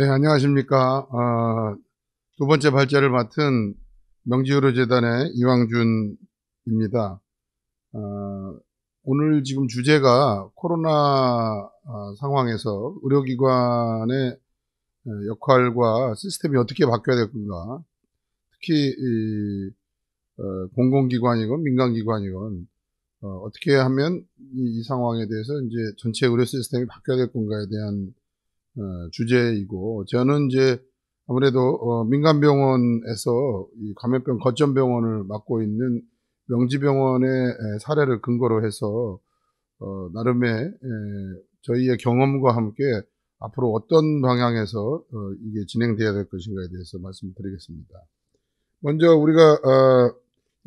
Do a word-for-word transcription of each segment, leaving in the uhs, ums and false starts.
네, 안녕하십니까. 어, 두 번째 발제를 맡은 명지의료재단의 이왕준입니다. 어, 오늘 지금 주제가 코로나 상황에서 의료기관의 역할과 시스템이 어떻게 바뀌어야 될 건가, 특히 이, 어, 공공기관이건 민간기관이건 어, 어떻게 하면 이, 이 상황에 대해서 이제 전체 의료 시스템이 바뀌어야 될 건가에 대한 어, 주제이고, 저는 이제 아무래도 어, 민간병원에서 이 감염병 거점병원을 맡고 있는 명지병원의 에, 사례를 근거로 해서 어, 나름의 에, 저희의 경험과 함께 앞으로 어떤 방향에서 어, 이게 진행돼야 될 것인가에 대해서 말씀드리겠습니다. 먼저 우리가 어,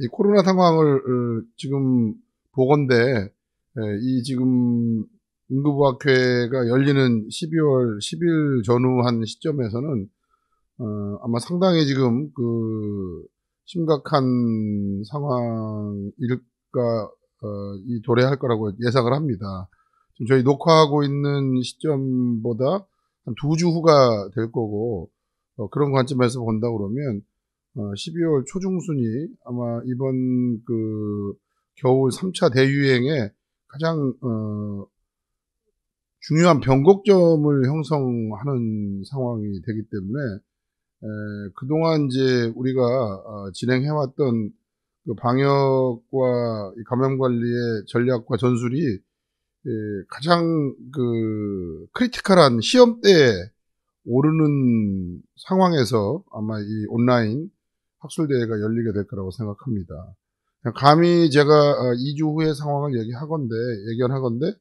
이 코로나 상황을 어, 지금 보건대 에, 이 지금 응급의학회가 열리는 십이월 십일 전후한 시점에서는 어, 아마 상당히 지금 그 심각한 상황일까, 어, 이 도래할 거라고 예상을 합니다. 지금 저희 녹화하고 있는 시점보다 한 두 주 후가 될 거고, 어, 그런 관점에서 본다 그러면 어, 십이월 초중순이 아마 이번 그 겨울 삼 차 대유행에 가장 어, 중요한 변곡점을 형성하는 상황이 되기 때문에 에, 그동안 이제 우리가 어, 진행해왔던 그 방역과 감염관리의 전략과 전술이 에, 가장 그 크리티컬한 시험대에 오르는 상황에서 아마 이 온라인 학술대회가 열리게 될 거라고 생각합니다. 감히 제가 어, 이 주 후의 상황을 얘기하건대, 예견하건대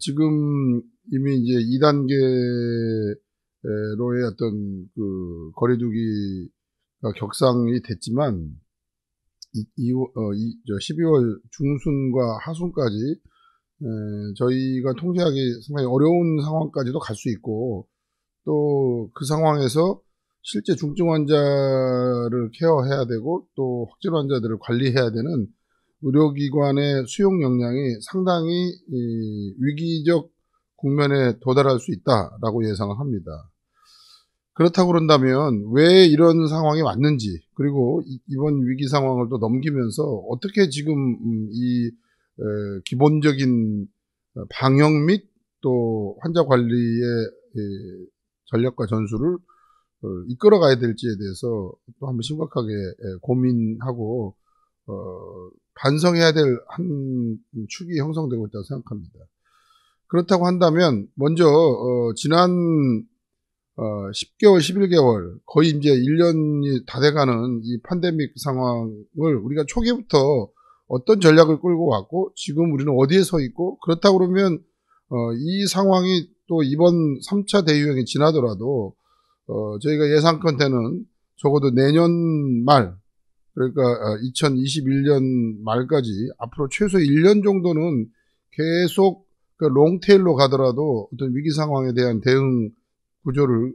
지금 이미 이제 이 단계로의 어떤 그 거리두기가 격상이 됐지만, 십이월 중순과 하순까지 저희가 통제하기 상당히 어려운 상황까지도 갈 수 있고, 또 그 상황에서 실제 중증 환자를 케어해야 되고 또 확진 환자들을 관리해야 되는 의료기관의 수용 역량이 상당히 위기적 국면에 도달할 수 있다라고 예상을 합니다. 그렇다고 그런다면 왜 이런 상황이 왔는지, 그리고 이번 위기 상황을 또 넘기면서 어떻게 지금 이 기본적인 방역 및 또 환자 관리의 전략과 전술을 이끌어 가야 될지에 대해서 또 한번 심각하게 고민하고 어, 반성해야 될 한 축이 형성되고 있다고 생각합니다. 그렇다고 한다면 먼저 어, 지난 어, 십 개월, 십일 개월, 거의 이제 일 년이 다 돼가는 이 팬데믹 상황을 우리가 초기부터 어떤 전략을 끌고 왔고 지금 우리는 어디에 서 있고, 그렇다고 그러면 어, 이 상황이 또 이번 삼 차 대유행이 지나더라도 어, 저희가 예상컨대는 적어도 내년 말, 그러니까 이천이십일 년 말까지 앞으로 최소 일 년 정도는 계속 롱테일로 가더라도 어떤 위기 상황에 대한 대응 구조를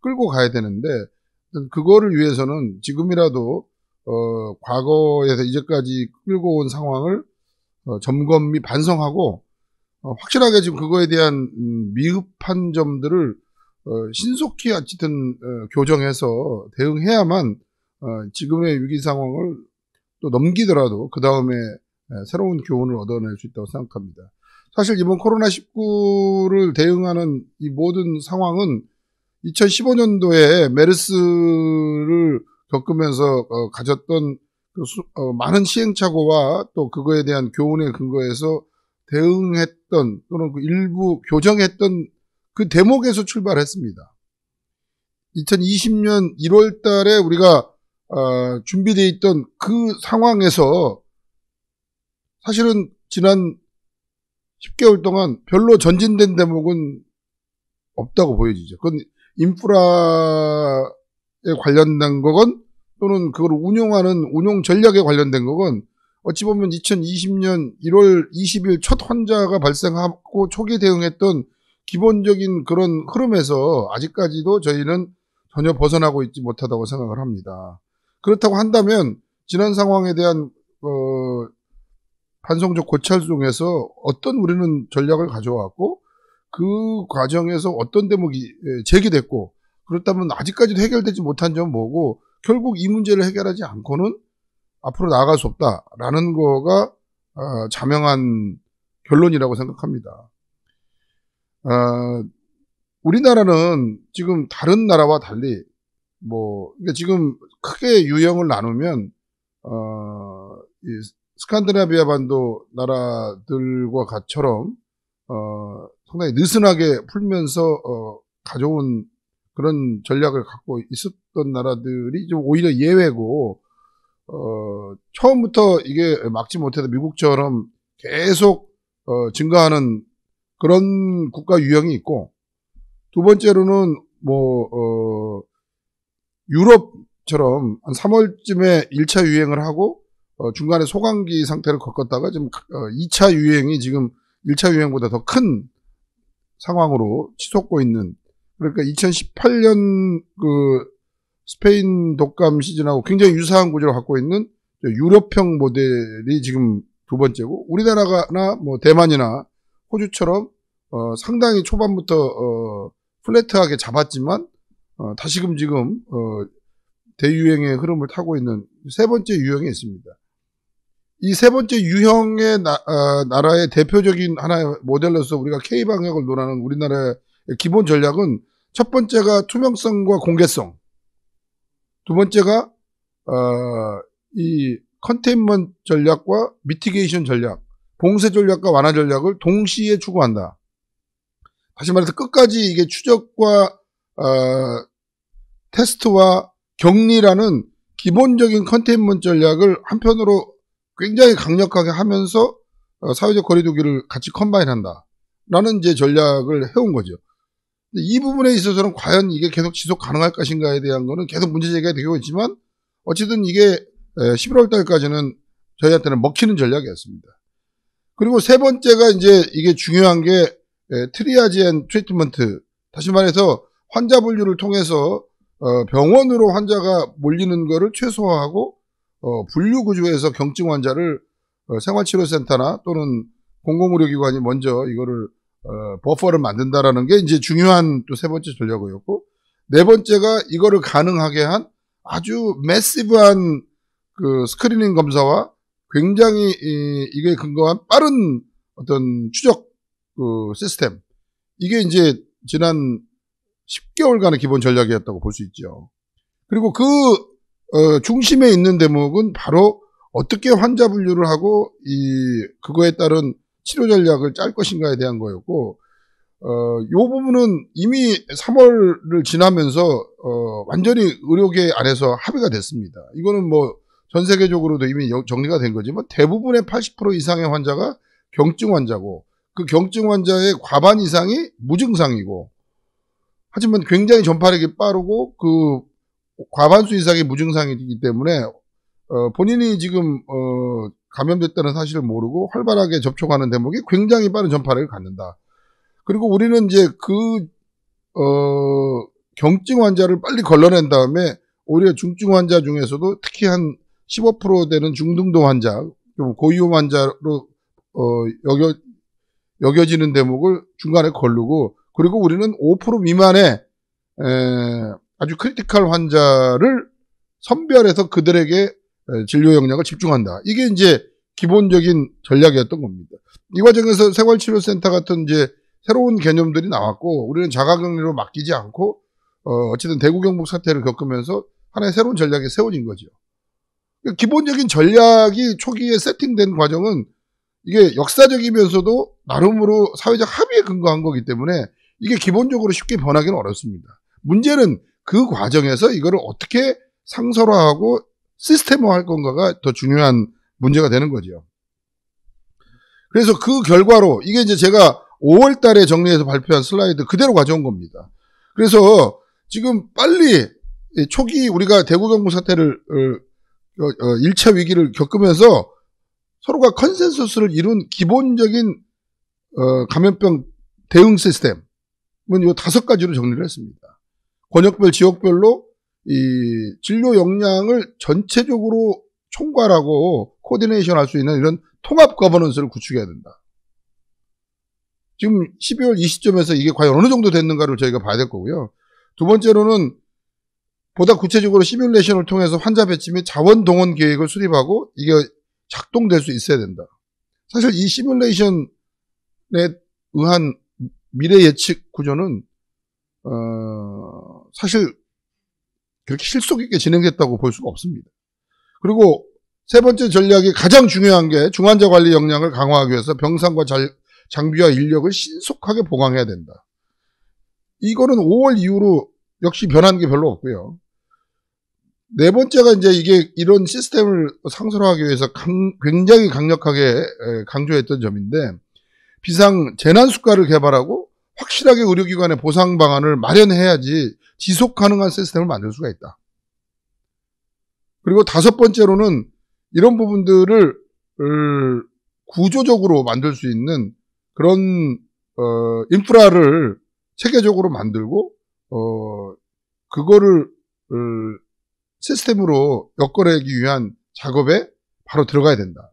끌고 가야 되는데, 그거를 위해서는 지금이라도 어, 과거에서 이제까지 끌고 온 상황을 어, 점검 및 반성하고 어, 확실하게 지금 그거에 대한 음, 미흡한 점들을 어, 신속히 어쨌든 어, 교정해서 대응해야만 어, 지금의 위기 상황을 또 넘기더라도 그 다음에 새로운 교훈을 얻어낼 수 있다고 생각합니다. 사실 이번 코로나 십구를 대응하는 이 모든 상황은 이천십오 년도에 메르스를 겪으면서 어, 가졌던 그 수, 어, 많은 시행착오와 또 그거에 대한 교훈에 근거해서 대응했던, 또는 그 일부 교정했던 그 대목에서 출발했습니다. 이천이십 년 일월 달에 우리가 어, 준비되어 있던 그 상황에서 사실은 지난 십 개월 동안 별로 전진된 대목은 없다고 보여지죠. 그건 인프라에 관련된 거건, 또는 그걸 운용하는 운용 전략에 관련된 거건, 어찌 보면 이천이십 년 일월 이십 일 첫 환자가 발생하고 초기 대응했던 기본적인 그런 흐름에서 아직까지도 저희는 전혀 벗어나고 있지 못하다고 생각을 합니다. 그렇다고 한다면 지난 상황에 대한 어, 반성적 고찰중에서 어떤 우리는 전략을 가져왔고, 그 과정에서 어떤 대목이 제기됐고, 그렇다면 아직까지도 해결되지 못한 점은 뭐고, 결국 이 문제를 해결하지 않고는 앞으로 나아갈 수 없다라는 거가 어, 자명한 결론이라고 생각합니다. 어, 우리나라는 지금 다른 나라와 달리 뭐 그러니까 지금 크게 유형을 나누면 어, 이 스칸드나비아 반도 나라들과 같처럼 어, 상당히 느슨하게 풀면서 어, 가져온 그런 전략을 갖고 있었던 나라들이 좀 오히려 예외고, 어, 처음부터 이게 막지 못해도 미국처럼 계속 어, 증가하는 그런 국가 유형이 있고, 두 번째로는 뭐 어, 유럽처럼 한 삼월쯤에 일 차 유행을 하고 어, 중간에 소강기 상태를 겪었다가 지금 어, 이 차 유행이 지금 일 차 유행보다 더 큰 상황으로 치솟고 있는, 그러니까 이천십팔 년 그 스페인 독감 시즌하고 굉장히 유사한 구조를 갖고 있는 유럽형 모델이 지금 두 번째고, 우리나라나 뭐 대만이나 호주처럼 어 상당히 초반부터 어 플랫하게 잡았지만 어 다시금 지금 어 대유행의 흐름을 타고 있는 세 번째 유형이 있습니다. 이 세 번째 유형의 나, 어, 나라의 대표적인 하나의 모델로서 우리가 K방역을 논하는 우리나라의 기본 전략은, 첫 번째가 투명성과 공개성, 두 번째가 어, 이 컨테인먼트 전략과 미티게이션 전략, 봉쇄 전략과 완화 전략을 동시에 추구한다. 다시 말해서 끝까지 이게 추적과 어, 테스트와 격리라는 기본적인 컨테인먼트 전략을 한편으로 굉장히 강력하게 하면서 어, 사회적 거리 두기를 같이 컴바인한다 라는 이제 전략을 해온 거죠. 이 부분에 있어서는 과연 이게 계속 지속 가능할 것인가에 대한 거는 계속 문제 제기가 되고 있지만, 어쨌든 이게 십일월 달까지는 저희한테는 먹히는 전략이었습니다. 그리고 세 번째가 이제 이게 중요한 게 트리아지 앤 트리트먼트, 다시 말해서 환자 분류를 통해서 병원으로 환자가 몰리는 거를 최소화하고 분류 구조에서 경증 환자를 생활치료센터나 또는 공공의료기관이 먼저 이거를 어, 버퍼를 만든다라는 게 이제 중요한 또 세 번째 전략이었고, 네 번째가 이거를 가능하게 한 아주 매시브한 그 스크리닝 검사와 굉장히 이, 이게 근거한 빠른 어떤 추적 그 시스템, 이게 이제 지난 십 개월간의 기본 전략이었다고 볼 수 있죠. 그리고 그 어, 중심에 있는 대목은 바로 어떻게 환자 분류를 하고 이 그거에 따른 치료 전략을 짤 것인가에 대한 거였고, 어, 요 부분은 이미 삼월을 지나면서, 어, 완전히 의료계 안에서 합의가 됐습니다. 이거는 뭐, 전 세계적으로도 이미 정리가 된 거지만, 대부분의 팔십 퍼센트 이상의 환자가 경증 환자고, 그 경증 환자의 과반 이상이 무증상이고, 하지만 굉장히 전파력이 빠르고, 그, 과반수 이상이 무증상이기 때문에, 어, 본인이 지금, 어, 감염됐다는 사실을 모르고 활발하게 접촉하는 대목이 굉장히 빠른 전파를 갖는다. 그리고 우리는 이제 그 어, 경증 환자를 빨리 걸러낸 다음에 오히려 중증 환자 중에서도 특히 한 십오 퍼센트 되는 중등도 환자, 좀 고위험 환자로 어, 여겨, 여겨지는 대목을 중간에 걸르고, 그리고 우리는 오 퍼센트 미만의 에, 아주 크리티컬 환자를 선별해서 그들에게 진료 역량을 집중한다. 이게 이제 기본적인 전략이었던 겁니다. 이 과정에서 생활치료센터 같은 이제 새로운 개념들이 나왔고, 우리는 자가격리로 맡기지 않고 어 어쨌든 대구경북 사태를 겪으면서 하나의 새로운 전략이 세워진 거죠. 그러니까 기본적인 전략이 초기에 세팅된 과정은 이게 역사적이면서도 나름으로 사회적 합의에 근거한 거기 때문에 이게 기본적으로 쉽게 변하기는 어렵습니다. 문제는 그 과정에서 이거를 어떻게 상설화하고 시스템화할 건가가 더 중요한 문제가 되는 거죠. 그래서 그 결과로 이게 이제 제가 오월 달에 정리해서 발표한 슬라이드 그대로 가져온 겁니다. 그래서 지금 빨리 초기 우리가 대구경북 사태를 일 차 위기를 겪으면서 서로가 컨센서스를 이룬 기본적인 감염병 대응 시스템은 이 다섯 가지로 정리를 했습니다. 권역별 지역별로 이 진료 역량을 전체적으로 총괄하고 코디네이션 할 수 있는 이런 통합 거버넌스를 구축해야 된다. 지금 십이월 이 시점에서 이게 과연 어느 정도 됐는가를 저희가 봐야 될 거고요. 두 번째로는 보다 구체적으로 시뮬레이션을 통해서 환자 배치 및 자원 동원 계획을 수립하고 이게 작동될 수 있어야 된다. 사실 이 시뮬레이션에 의한 미래 예측 구조는 어, 사실 그렇게 실속 있게 진행됐다고 볼 수가 없습니다. 그리고 세 번째 전략이 가장 중요한 게 중환자 관리 역량을 강화하기 위해서 병상과 잘, 장비와 인력을 신속하게 보강해야 된다. 이거는 오월 이후로 역시 변한 게 별로 없고요. 네 번째가 이제 이게 이런 시스템을 상설화하기 위해서 강, 굉장히 강력하게 강조했던 점인데 비상 재난 수가를 개발하고 확실하게 의료기관의 보상 방안을 마련해야지 지속 가능한 시스템을 만들 수가 있다. 그리고 다섯 번째로는 이런 부분들을 구조적으로 만들 수 있는 그런 어, 인프라를 체계적으로 만들고 어, 그거를 어, 시스템으로 엮어내기 위한 작업에 바로 들어가야 된다.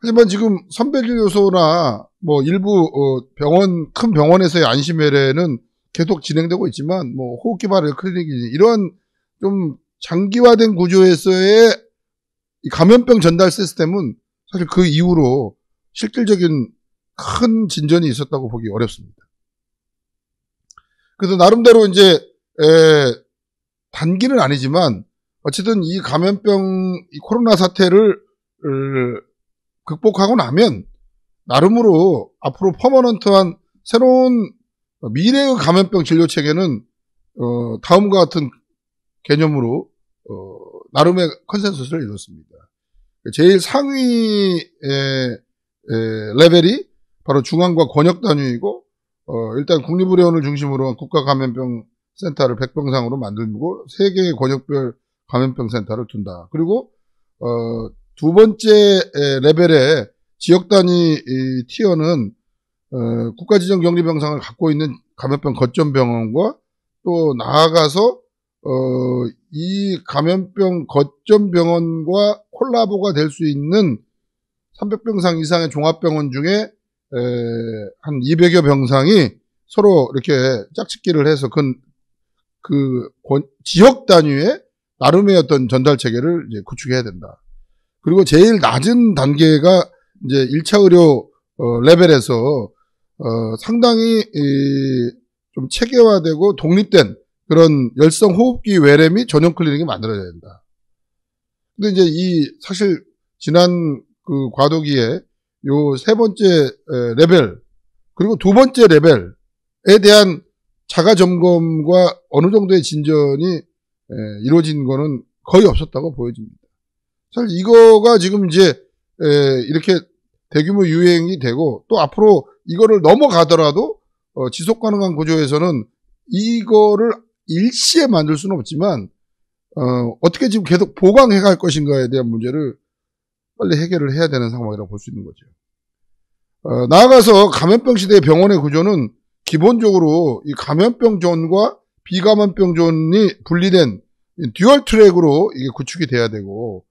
하지만 지금 선별진료소나 뭐 일부 어, 병원 큰 병원에서의 안심외래는 계속 진행되고 있지만 뭐 호흡기 발열 클리닉 이런 좀 장기화된 구조에서의 이 감염병 전달 시스템은 사실 그 이후로 실질적인 큰 진전이 있었다고 보기 어렵습니다. 그래서 나름대로 이제 에, 단기는 아니지만 어쨌든 이 감염병 이 코로나 사태를 으, 극복하고 나면 나름으로 앞으로 퍼머넌트한 새로운 미래의 감염병 진료체계는 어, 다음과 같은 개념으로 어, 나름의 컨센서스를 이뤘습니다. 제일 상위 에, 에, 레벨이 바로 중앙과 권역 단위이고 어, 일단 국립의료원을 중심으로 한 국가감염병센터를 백병상으로 만들고 세 개의 권역별 감염병센터를 둔다. 그리고 어, 두 번째 레벨의 지역 단위 티어는 어, 국가지정격리병상을 갖고 있는 감염병 거점병원과 또 나아가서 어, 이 감염병 거점병원과 콜라보가 될 수 있는 삼백 병상 이상의 종합병원 중에 에, 한 이백여 병상이 서로 이렇게 짝짓기를 해서 그, 그 권, 지역 단위의 나름의 어떤 전달 체계를 이제 구축해야 된다. 그리고 제일 낮은 단계가 이제 일 차 의료 어, 레벨에서 어, 상당히 이, 좀 체계화되고 독립된 그런 열성 호흡기 외래 및 전용 클리닉이 만들어져야 된다. 근데 이제 이 사실 지난 그 과도기에 요 세 번째 레벨 그리고 두 번째 레벨에 대한 자가 점검과 어느 정도의 진전이 이루어진 거는 거의 없었다고 보여집니다. 사실 이거가 지금 이제 이렇게 대규모 유행이 되고 또 앞으로 이거를 넘어가더라도 지속 가능한 구조에서는 이거를 일시에 만들 수는 없지만 어떻게 지금 계속 보강해 갈 것인가에 대한 문제를 빨리 해결을 해야 되는 상황이라고 볼 수 있는 거죠. 어, 나아가서 감염병 시대의 병원의 구조는 기본적으로 이 감염병 존과 비감염병 존이 분리된 듀얼 트랙으로 이게 구축이 돼야 되고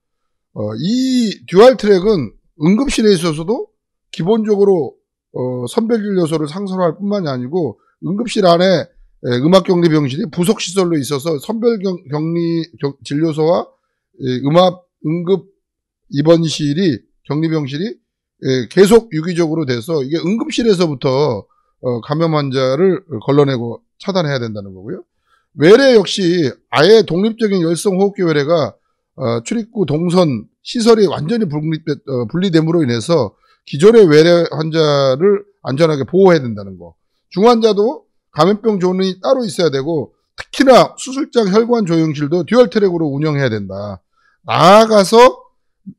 어, 이 듀얼 트랙은 응급실에 있어서도 기본적으로 어, 선별진료소를 상설화할 뿐만이 아니고 응급실 안에 음압격리병실이 부속시설로 있어서 선별격리진료소와 음압 응급 입원실이 격리병실이 계속 유기적으로 돼서 이게 응급실에서부터 감염 환자를 걸러내고 차단해야 된다는 거고요. 외래 역시 아예 독립적인 열성호흡기 외래가 출입구 동선 시설이 완전히 분리됨으로 인해서 기존의 외래 환자를 안전하게 보호해야 된다는 거. 중환자도 감염병 존이 따로 있어야 되고 특히나 수술장 혈관 조영실도 듀얼 트랙으로 운영해야 된다. 나아가서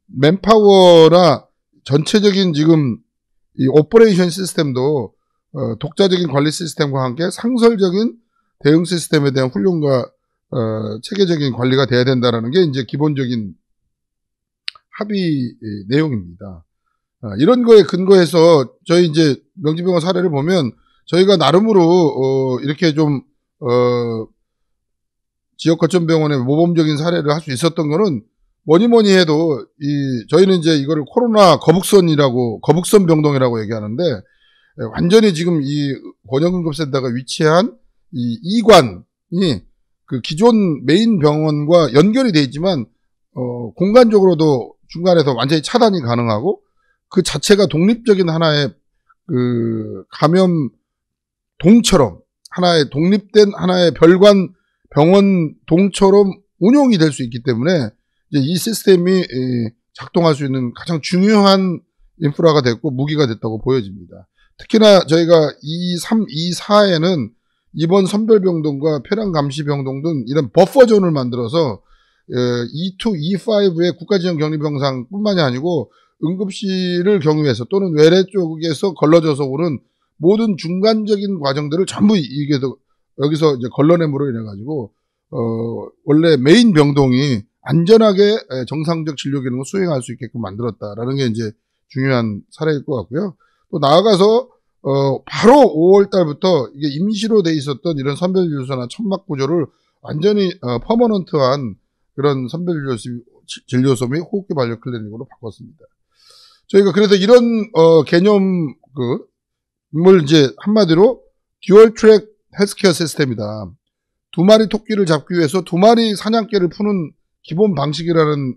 맨파워나 전체적인 지금 이 오퍼레이션 시스템도 어, 독자적인 관리 시스템과 함께 상설적인 대응 시스템에 대한 훌륭과 어, 체계적인 관리가 돼야 된다는 게 이제 기본적인 합의 내용입니다. 어, 이런 거에 근거해서 저희 이제 명지병원 사례를 보면 저희가 나름으로 어, 이렇게 좀 어, 지역 거점 병원의 모범적인 사례를 할 수 있었던 거는 뭐니뭐니 해도 이 저희는 이제 이거를 코로나 거북선이라고 거북선 병동이라고 얘기하는데 완전히 지금 이 권역응급센터가 위치한 이 이관이 그 기존 메인 병원과 연결이 돼 있지만 어 공간적으로도 중간에서 완전히 차단이 가능하고 그 자체가 독립적인 하나의 그 감염 동처럼 하나의 독립된 하나의 별관 병원 동처럼 운용이 될 수 있기 때문에 이제 이 시스템이 작동할 수 있는 가장 중요한 인프라가 됐고 무기가 됐다고 보여집니다. 특히나 저희가 이삼, 이사에는 이번 선별병동과 폐렴감시병동 등 이런 버퍼존을 만들어서 이이, 이오의 국가지정 격리병상뿐만이 아니고 응급실을 경유해서 또는 외래 쪽에서 걸러져서 오는 모든 중간적인 과정들을 전부 이게 여기서 이제 걸러냄으로 인해가지고 어 원래 메인 병동이 안전하게 정상적 진료 기능을 수행할 수 있게끔 만들었다라는 게 이제 중요한 사례일 것 같고요. 또 나아가서 어 바로 오월 달부터 이게 임시로 돼 있었던 이런 선별진료소나 천막 구조를 완전히 어, 퍼머넌트한 그런 선별진료소 및 호흡기 반려 클리닉으로 바꿨습니다. 저희가 그래서 이런 어 개념 그 뭘 이제 한마디로 듀얼 트랙 헬스케어 시스템이다. 두 마리 토끼를 잡기 위해서 두 마리 사냥개를 푸는 기본 방식이라는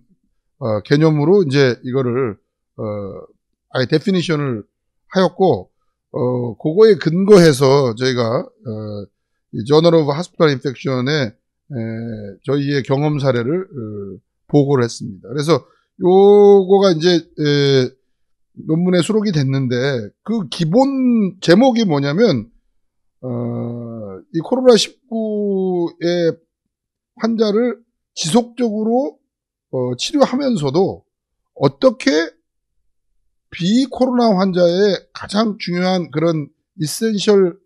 어, 개념으로 이제 이거를 어, 아예 데피니션을 하였고 어, 그거에 근거해서 저희가 어, 이 저널 오브 하스피탈 인펙션에 에, 저희의 경험 사례를 어, 보고를 했습니다. 그래서 요거가 이제 에, 논문에 수록이 됐는데 그 기본 제목이 뭐냐면 어, 이 코로나 십구의 환자를 지속적으로 어, 치료하면서도 어떻게 비코로나 환자의 가장 중요한 그런 이센셜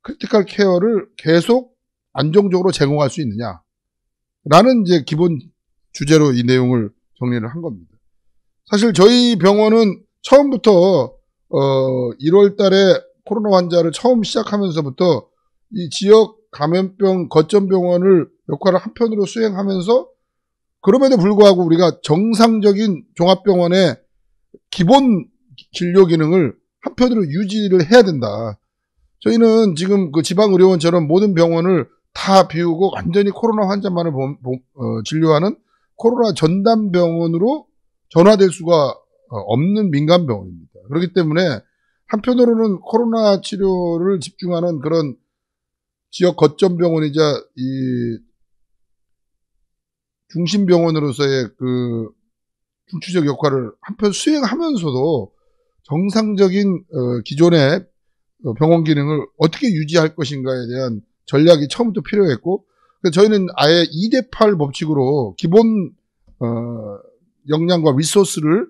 크리티컬 케어를 계속 안정적으로 제공할 수 있느냐라는 이제 기본 주제로 이 내용을 정리를 한 겁니다. 사실 저희 병원은 처음부터 어, 일월 달에 코로나 환자를 처음 시작하면서부터 이 지역 감염병 거점병원을 역할을 한편으로 수행하면서 그럼에도 불구하고 우리가 정상적인 종합병원의 기본 진료 기능을 한편으로 유지를 해야 된다. 저희는 지금 그 지방의료원처럼 모든 병원을 다 비우고 완전히 코로나 환자만을 보, 보, 어, 진료하는 코로나 전담병원으로 전환될 수가 없는 민간병원입니다. 그렇기 때문에 한편으로는 코로나 치료를 집중하는 그런 지역 거점 병원이자 이 중심 병원으로서의 그 중추적 역할을 한편 수행하면서도 정상적인 어 기존의 병원 기능을 어떻게 유지할 것인가에 대한 전략이 처음부터 필요했고, 저희는 아예 이 대 팔 법칙으로 기본 어 역량과 리소스를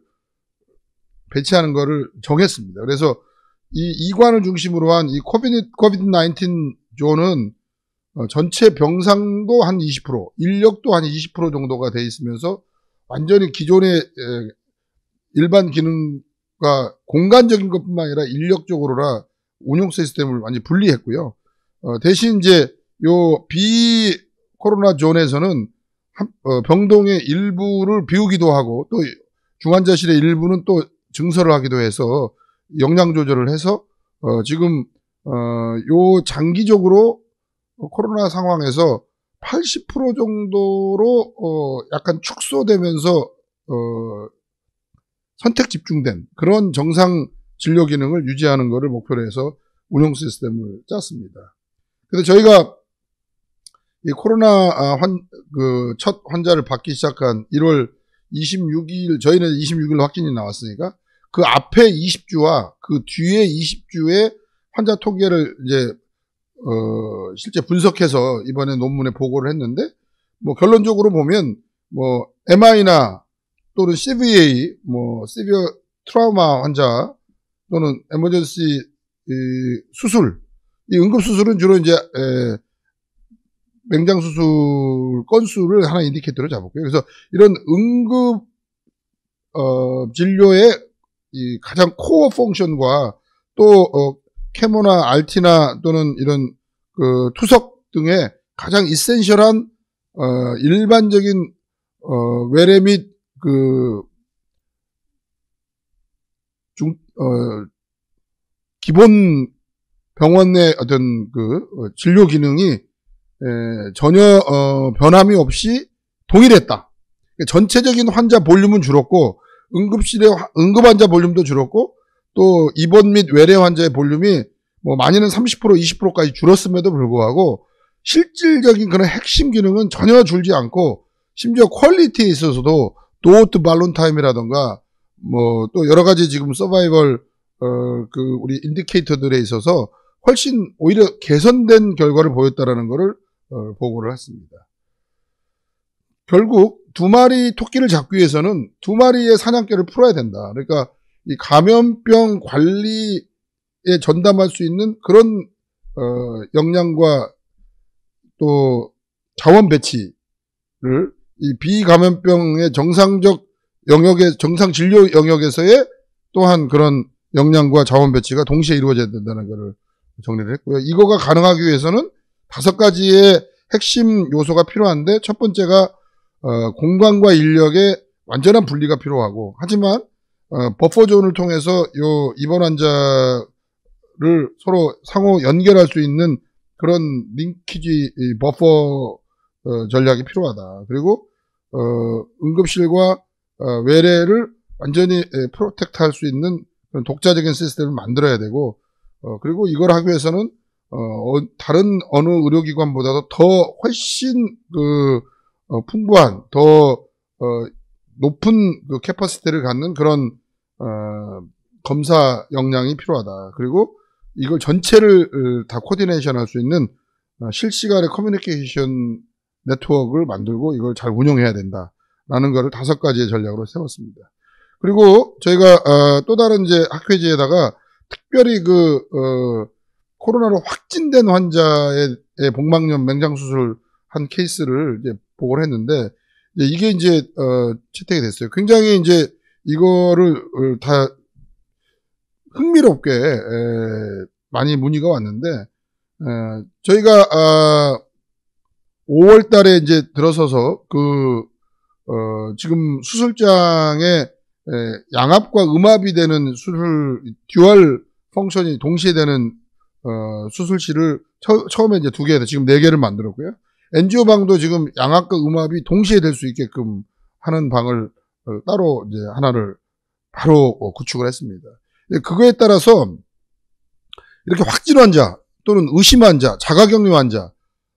배치하는 것을 정했습니다. 그래서 이 이관을 중심으로 한 이 코비드 나인틴 존은 전체 병상도 한 이십 퍼센트, 인력도 한 이십 퍼센트 정도가 돼 있으면서 완전히 기존의 일반 기능과 공간적인 것뿐만 아니라 인력적으로라 운용 시스템을 완전히 분리했고요. 대신 이제 요 비 코로나 존에서는 병동의 일부를 비우기도 하고 또 중환자실의 일부는 또 증설을 하기도 해서 역량 조절을 해서 어 지금 어 요 장기적으로 코로나 상황에서 팔십 퍼센트 정도로 어 약간 축소되면서 어 선택 집중된 그런 정상 진료 기능을 유지하는 것을 목표로 해서 운영 시스템을 짰습니다. 근데 저희가 이 코로나 환 그 첫 환자를 받기 시작한 일월 이십육일, 저희는 이십육일 확진이 나왔으니까 그 앞에 이십 주와 그 뒤에 이십 주에 환자 통계를 이제 어 실제 분석해서 이번에 논문에 보고를 했는데, 뭐 결론적으로 보면 뭐 엠아이나 또는 씨비에이, 뭐 시비어 트라우마 환자 또는 에머전시 수술, 이 응급 수술은 주로 이제 에, 맹장 수술 건수를 하나 인디케이터로 잡을게요. 그래서 이런 응급 어, 진료의 이 가장 코어 펑션과 또 어, 케모나 알티나 또는 이런 그 투석 등의 가장 이센셜한 어, 일반적인 어, 외래 및 그 중 어, 기본 병원 내 어떤 그 진료 기능이 전혀 변함이 없이 동일했다. 전체적인 환자 볼륨은 줄었고 응급실의 응급 환자 볼륨도 줄었고 또 입원 및 외래 환자의 볼륨이 뭐 많이는 삼십 퍼센트 이십 퍼센트까지 줄었음에도 불구하고 실질적인 그런 핵심 기능은 전혀 줄지 않고 심지어 퀄리티에 있어서도 도어트 발론 타임이라던가 뭐 또 여러 가지 지금 서바이벌 어 그 우리 인디케이터들에 있어서 훨씬 오히려 개선된 결과를 보였다라는 것을 어, 보고를 했습니다. 결국 두 마리 토끼를 잡기 위해서는 두 마리의 사냥개를 풀어야 된다. 그러니까 이 감염병 관리에 전담할 수 있는 그런 어, 역량과 또 자원 배치를 이 비감염병의 정상적 영역의 정상 진료 영역에서의 또한 그런 역량과 자원 배치가 동시에 이루어져야 된다는 것을 정리를 했고요. 이거가 가능하기 위해서는 다섯 가지의 핵심 요소가 필요한데 첫 번째가 어, 공간과 인력의 완전한 분리가 필요하고 하지만 어, 버퍼존을 통해서 요 입원 환자를 서로 상호 연결할 수 있는 그런 링키지 버퍼 어, 전략이 필요하다. 그리고 어, 응급실과 어, 외래를 완전히 에, 프로텍트할 수 있는 그런 독자적인 시스템을 만들어야 되고 어, 그리고 이걸 하기 위해서는 어, 다른 어느 의료기관보다도 더 훨씬 그 어, 풍부한 더 어, 높은 그 캐파시티를 갖는 그런 어, 검사 역량이 필요하다. 그리고 이걸 전체를 다 코디네이션할 수 있는 실시간의 커뮤니케이션 네트워크를 만들고 이걸 잘 운영해야 된다라는 것을 다섯 가지의 전략으로 세웠습니다. 그리고 저희가 어, 또 다른 이제 학회지에다가 특별히 그 어, 코로나로 확진된 환자의 복막염 맹장 수술 한 케이스를 이제 보고를 했는데 이제 이게 이제 어, 채택이 됐어요. 굉장히 이제 이거를 다 흥미롭게 에, 많이 문의가 왔는데 에, 저희가 아, 오월 달에 이제 들어서서 그 어, 지금 수술장에 에, 양압과 음압이 되는 수술 듀얼 펑션이 동시에 되는 어, 수술실을 처, 처음에 이제 두 개에서 지금 네 개를 만들었고요. 엔지오 방도 지금 양압과 음압이 동시에 될 수 있게끔 하는 방을 어, 따로 이제 하나를 바로 어, 구축을 했습니다. 그거에 따라서 이렇게 확진 환자 또는 의심 환자, 자가격리 환자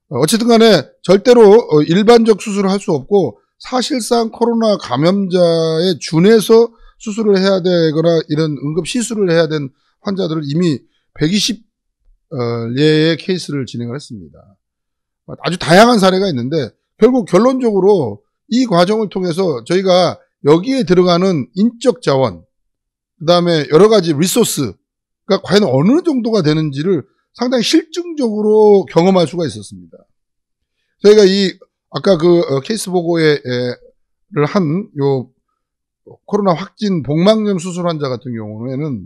어쨌든 간에 절대로 일반적 수술을 할 수 없고 사실상 코로나 감염자의 준해서 수술을 해야 되거나 이런 응급 시술을 해야 된 환자들을 이미 백이십 예의 케이스를 진행을 했습니다. 아주 다양한 사례가 있는데 결국 결론적으로 이 과정을 통해서 저희가 여기에 들어가는 인적 자원 그 다음에 여러 가지 리소스가 과연 어느 정도가 되는지를 상당히 실증적으로 경험할 수가 있었습니다. 저희가 이, 아까 그 케이스 보고를 한 요 코로나 확진 복막염 수술 환자 같은 경우에는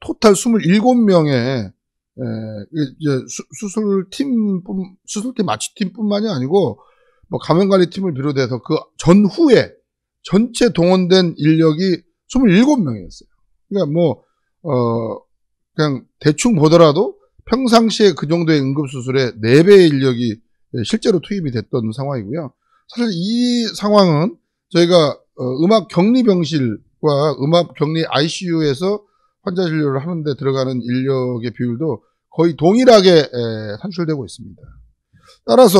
토탈 이십칠 명의 이제 수술팀, 수술팀 마취팀 뿐만이 아니고 뭐 감염관리팀을 비롯해서 그 전후에 전체 동원된 인력이 이십칠 명이었어요. 그러니까 뭐, 어, 그냥 대충 보더라도 평상시에 그 정도의 응급수술에 네 배의 인력이 실제로 투입이 됐던 상황이고요. 사실 이 상황은 저희가 음압 격리 병실과 음압 격리 아이씨유에서 환자 진료를 하는데 들어가는 인력의 비율도 거의 동일하게 산출되고 있습니다. 따라서,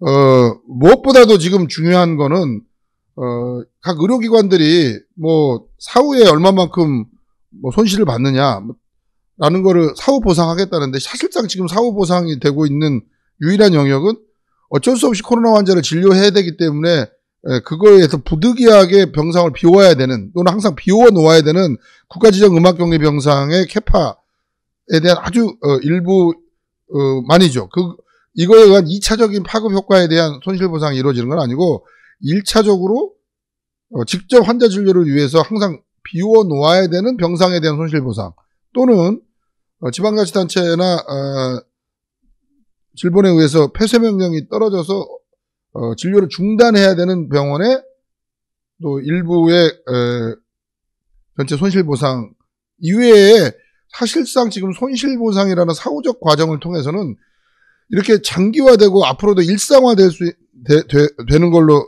어, 무엇보다도 지금 중요한 거는 어, 각 의료기관들이 뭐 사후에 얼마만큼 뭐 손실을 받느냐 라는 거를 사후 보상하겠다는데 사실상 지금 사후 보상이 되고 있는 유일한 영역은 어쩔 수 없이 코로나 환자를 진료해야 되기 때문에 그거에 의해서 부득이하게 병상을 비워야 되는 또는 항상 비워 놓아야 되는 국가지정 음압격리 병상의 캐파에 대한 아주 일부 많이죠. 그 이거에 의한 이 차적인 파급 효과에 대한 손실 보상이 이루어지는 건 아니고 일 차적으로 직접 환자 진료를 위해서 항상 비워 놓아야 되는 병상에 대한 손실보상 또는 지방자치단체나 질본에 의해서 폐쇄명령이 떨어져서 진료를 중단해야 되는 병원의 또 일부의 전체 손실보상 이외에 사실상 지금 손실보상이라는 사후적 과정을 통해서는 이렇게 장기화되고 앞으로도 일상화될 수 되, 되, 되는 걸로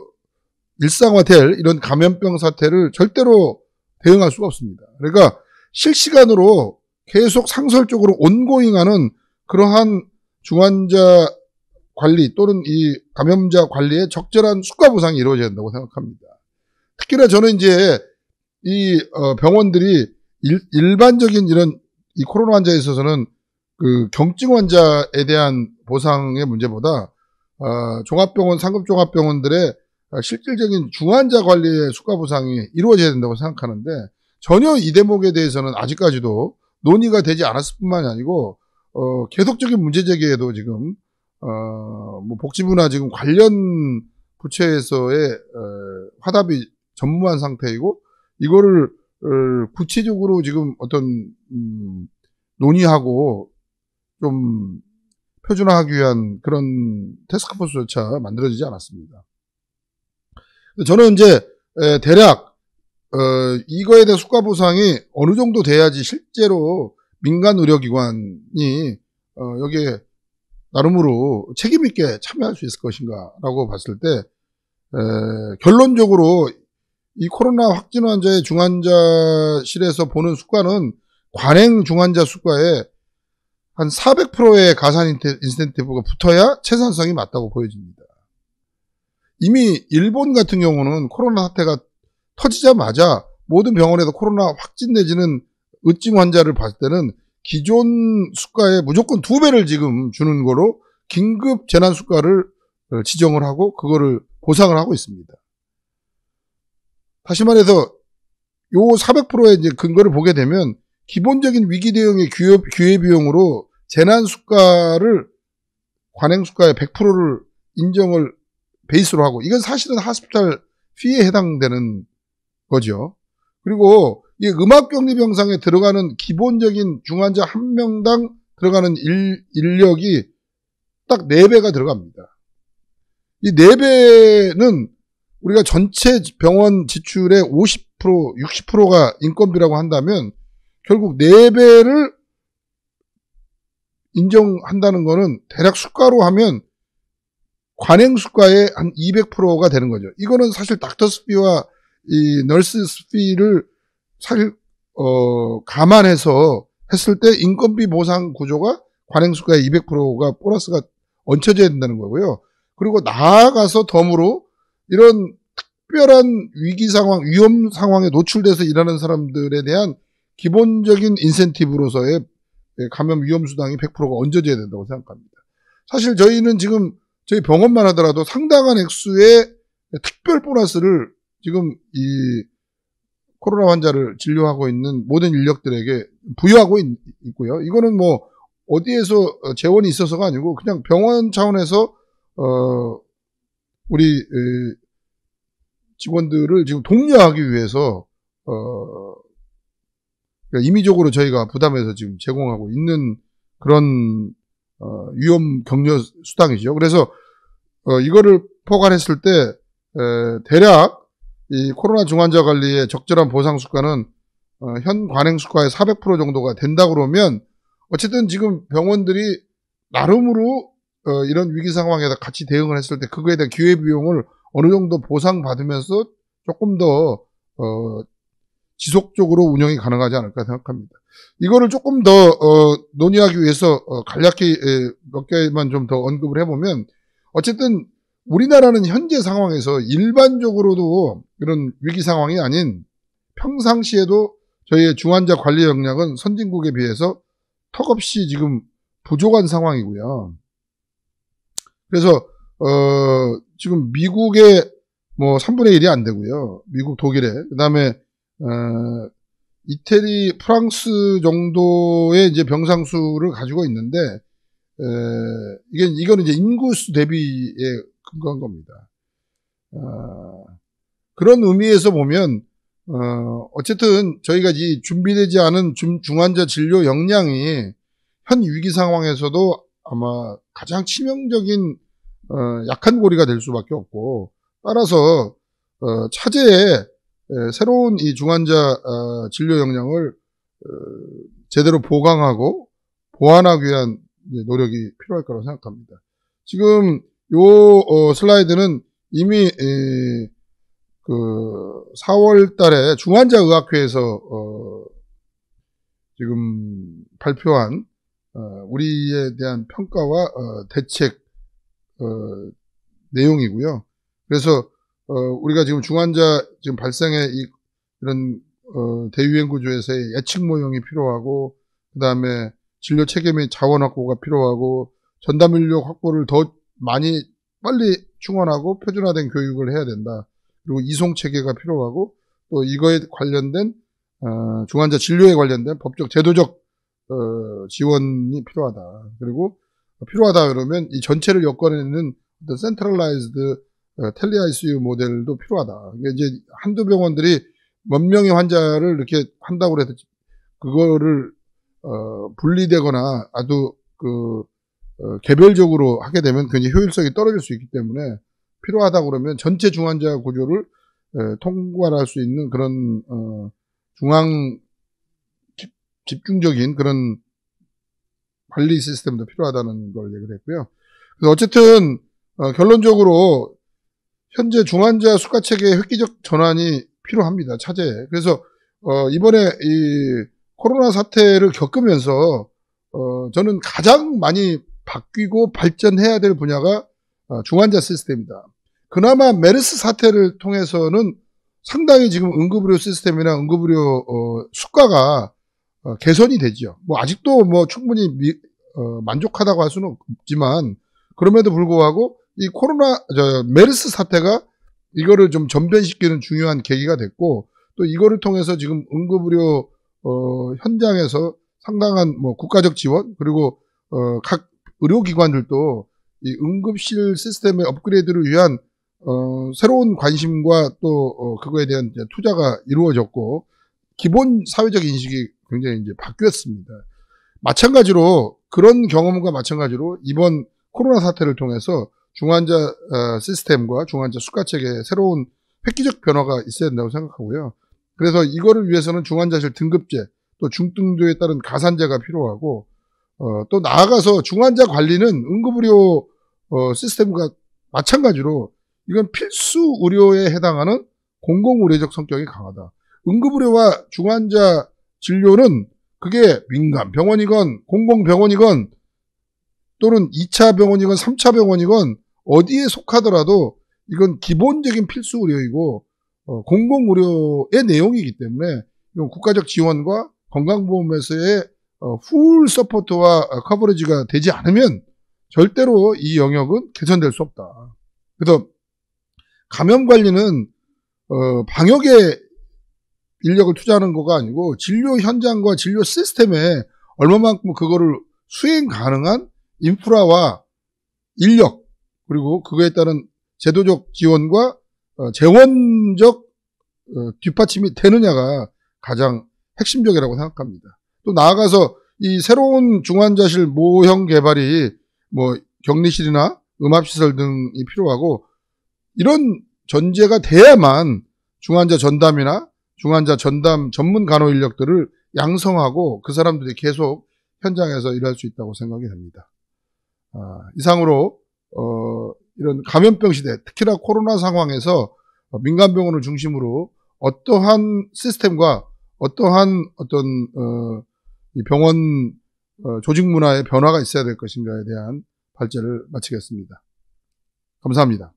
일상화될 이런 감염병 사태를 절대로 대응할 수가 없습니다. 그러니까 실시간으로 계속 상설적으로 온고잉하는 그러한 중환자 관리 또는 이 감염자 관리에 적절한 수가 보상이 이루어져야 된다고 생각합니다. 특히나 저는 이제 이 병원들이 일, 일반적인 이런 이 코로나 환자에 있어서는 그 경증 환자에 대한 보상의 문제보다 어, 종합병원, 상급종합병원들의 실질적인 중환자 관리의 수가 보상이 이루어져야 된다고 생각하는데 전혀 이 대목에 대해서는 아직까지도 논의가 되지 않았을 뿐만이 아니고 어, 계속적인 문제 제기에도 지금 어, 뭐 복지부나 지금 관련 부처에서의 어, 화답이 전무한 상태이고 이거를 어, 구체적으로 지금 어떤 음, 논의하고 좀 표준화하기 위한 그런 태스크포스조차 만들어지지 않았습니다. 저는 이제 대략 어, 이거에 대한 수가 보상이 어느 정도 돼야지 실제로 민간 의료기관이 어, 여기에 나름으로 책임 있게 참여할 수 있을 것인가라고 봤을 때 에, 결론적으로 이 코로나 확진 환자의 중환자실에서 보는 수가는 관행 중환자 수가에 한 사백 퍼센트의 가산 인센티브가 붙어야 채산성이 맞다고 보여집니다. 이미 일본 같은 경우는 코로나 사태가 터지자마자 모든 병원에서 코로나 확진 내지는 의증 환자를 봤을 때는 기존 수가에 무조건 두 배를 지금 주는 거로 긴급 재난 수가를 지정을 하고 그거를 보상을 하고 있습니다. 다시 말해서 요 사백 퍼센트의 이제 근거를 보게 되면 기본적인 위기 대응의 기회, 기회 비용으로 재난 수가를 관행 수가의 백 퍼센트를 인정을 베이스로 하고 이건 사실은 하스피탈 피에 해당되는 거죠. 그리고 이 음압격리병상에 들어가는 기본적인 중환자 한 명당 들어가는 일, 인력이 딱 네 배가 들어갑니다. 이 네 배는 우리가 전체 병원 지출의 오십 퍼센트, 육십 퍼센트가 인건비라고 한다면 결국 네 배를 인정한다는 거는 대략 수가로 하면 관행 수가의 한 이백 퍼센트가 되는 거죠. 이거는 사실 닥터스 피와 이 널스스 피를 사실 어, 감안해서 했을 때 인건비 보상 구조가 관행 수가의 이백 퍼센트가 보너스가 얹혀져야 된다는 거고요. 그리고 나아가서 덤으로 이런 특별한 위기 상황, 위험 상황에 노출돼서 일하는 사람들에 대한 기본적인 인센티브로서의 감염 위험 수당이 백 퍼센트가 얹어져야 된다고 생각합니다. 사실 저희는 지금 저희 병원만 하더라도 상당한 액수의 특별 보너스를 지금 이 코로나 환자를 진료하고 있는 모든 인력들에게 부여하고 있, 있고요. 이거는 뭐 어디에서 재원이 있어서가 아니고 그냥 병원 차원에서 어 우리 직원들을 지금 독려하기 위해서 어 임의적으로 저희가 부담해서 지금 제공하고 있는 그런 어, 위험 격려 수당이죠. 그래서 어, 이거를 포괄했을 때 에, 대략 이 코로나 중환자 관리의 적절한 보상 수가는 어, 현 관행 수가의 사백 퍼센트 정도가 된다 그러면 어쨌든 지금 병원들이 나름으로 어, 이런 위기 상황에 같이 대응을 했을 때 그거에 대한 기회 비용을 어느 정도 보상 받으면서 조금 더 어, 지속적으로 운영이 가능하지 않을까 생각합니다. 이거를 조금 더 어, 논의하기 위해서 어, 간략히 에, 몇 개만 좀 더 언급을 해보면 어쨌든 우리나라는 현재 상황에서 일반적으로도 이런 위기 상황이 아닌 평상시에도 저희의 중환자 관리 역량은 선진국에 비해서 턱없이 지금 부족한 상황이고요. 그래서 어, 지금 미국의 뭐 삼분의 일이 안 되고요. 미국, 독일에 그다음에 어, 이태리, 프랑스 정도의 이제 병상 수를 가지고 있는데 에, 이게 이거는 이제 인구수 대비에 근거한 겁니다. 어, 그런 의미에서 보면 어, 어쨌든 저희가 이 준비되지 않은 중, 중환자 진료 역량이 현 위기 상황에서도 아마 가장 치명적인 어, 약한 고리가 될 수밖에 없고 따라서 어, 차제에 새로운 이 중환자 진료 역량을 제대로 보강하고 보완하기 위한 노력이 필요할 거라고 생각합니다. 지금 요 슬라이드는 이미 그 사월 달에 중환자의학회에서 지금 발표한 우리에 대한 평가와 대책 내용이고요. 그래서 우리가 지금 중환자 지금 발생의 이런 대유행 구조에서의 예측 모형이 필요하고, 그 다음에 진료 체계및 자원 확보가 필요하고, 전담 인력 확보를 더 많이 빨리 충원하고 표준화된 교육을 해야 된다. 그리고 이송 체계가 필요하고, 또 이거에 관련된 어, 중환자 진료에 관련된 법적 제도적 어, 지원이 필요하다. 그리고 필요하다 그러면 이 전체를 엮어내는 센트럴라이즈드 어, 텔리 아이씨유 모델도 필요하다. 이게 이제 한두 병원들이 몇 명의 환자를 이렇게 한다고 해서 그거를 어, 분리되거나 아주 그 어, 개별적으로 하게 되면 굉장히 효율성이 떨어질 수 있기 때문에, 필요하다고 그러면 전체 중환자 구조를 에, 통과할 수 있는 그런 어, 중앙 집, 집중적인 그런 관리 시스템도 필요하다는 걸 얘기를 했고요. 그래서 어쨌든 어, 결론적으로 현재 중환자 수가 체계의 획기적 전환이 필요합니다, 차제에. 그래서 어, 이번에 이 코로나 사태를 겪으면서 어, 저는 가장 많이 바뀌고 발전해야 될 분야가 중환자 시스템이다. 그나마 메르스 사태를 통해서는 상당히 지금 응급의료 시스템이나 응급의료 어, 수가가 어, 개선이 되죠. 뭐 아직도 뭐 충분히 미, 어, 만족하다고 할 수는 없지만, 그럼에도 불구하고 이 코로나 저, 메르스 사태가 이거를 좀 전변시키는 중요한 계기가 됐고, 또 이거를 통해서 지금 응급의료 어, 현장에서 상당한 뭐 국가적 지원, 그리고 어, 각 의료기관들도 이 응급실 시스템의 업그레이드를 위한 어, 새로운 관심과 또 어, 그거에 대한 이제 투자가 이루어졌고, 기본 사회적 인식이 굉장히 이제 바뀌었습니다. 마찬가지로 그런 경험과 마찬가지로 이번 코로나 사태를 통해서 중환자 어, 시스템과 중환자 수가 체계에 새로운 획기적 변화가 있어야 된다고 생각하고요. 그래서 이거를 위해서는 중환자실 등급제, 또 중등도에 따른 가산제가 필요하고, 어, 또 나아가서 중환자 관리는 응급의료 어, 시스템과 마찬가지로 이건 필수 의료에 해당하는 공공의료적 성격이 강하다. 응급의료와 중환자 진료는 그게 민간 병원이건 공공병원이건 또는 이 차 병원이건 삼 차 병원이건 어디에 속하더라도 이건 기본적인 필수 의료이고 어, 공공의료의 내용이기 때문에 이건 국가적 지원과 건강보험에서의 어, 풀 서포트와 커버리지가 되지 않으면 절대로 이 영역은 개선될 수 없다. 그래서 감염관리는 어, 방역에 인력을 투자하는 거가 아니고 진료 현장과 진료 시스템에 얼마만큼 그거를 수행 가능한 인프라와 인력, 그리고 그거에 따른 제도적 지원과 어, 재원적 어, 뒷받침이 되느냐가 가장 핵심적이라고 생각합니다. 또 나아가서 이 새로운 중환자실 모형 개발이 뭐 격리실이나 음압시설 등이 필요하고, 이런 전제가 돼야만 중환자 전담이나 중환자 전담 전문 간호 인력들을 양성하고 그 사람들이 계속 현장에서 일할 수 있다고 생각이 됩니다. 아, 이상으로 어, 이런 감염병 시대, 특히나 코로나 상황에서 민간병원을 중심으로 어떠한 시스템과 어떠한 어떤 어, 이 병원 어, 조직 문화의 변화가 있어야 될 것인가에 대한 발제를 마치겠습니다. 감사합니다.